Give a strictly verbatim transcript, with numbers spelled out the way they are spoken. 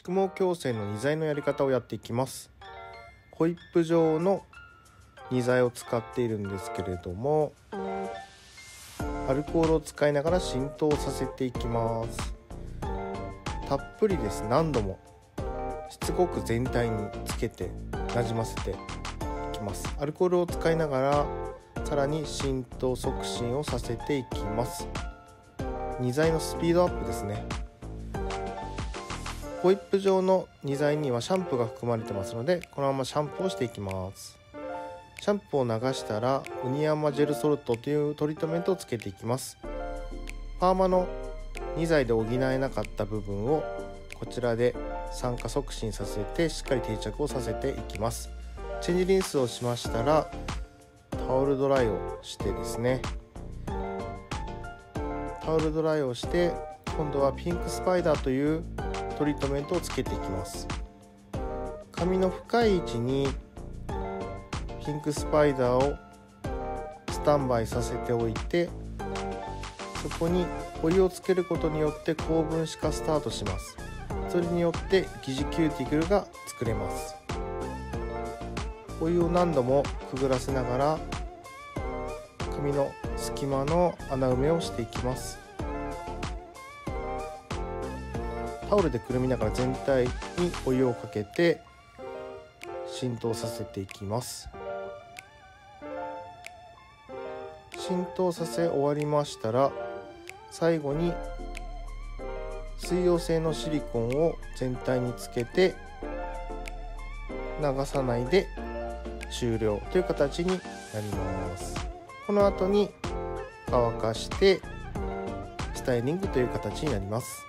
縮毛矯正の荷材のやり方をやっていきます。ホイップ状の荷材を使っているんですけれども、アルコールを使いながら浸透させていきます。たっぷりです。何度もしつこく全体につけてなじませていきます。アルコールを使いながらさらに浸透促進をさせていきます。荷材のスピードアップですね。ホイップ状の荷材にはシャンプーが含まれてますので、このままシャンプーをしていきます。シャンプーを流したらウニヤマジェルソルトというトリートメントをつけていきます。パーマの荷材で補えなかった部分をこちらで酸化促進させてしっかり定着をさせていきます。チェンジリンスをしましたらタオルドライをしてですねタオルドライをして今度はピンクスパイダーというトリートメントをつけていきます。髪の深い位置にピンクスパイダーをスタンバイさせておいて、そこにお湯をつけることによって高分子化スタートします。それによって疑似キューティクルが作れます。お湯を何度もくぐらせながら髪の隙間の穴埋めをしていきます。タオルでくるみながら全体にお湯をかけて浸透させていきます。浸透させ終わりましたら、最後に水溶性のシリコンを全体につけて流さないで終了という形になります。この後に乾かしてスタイリングという形になります。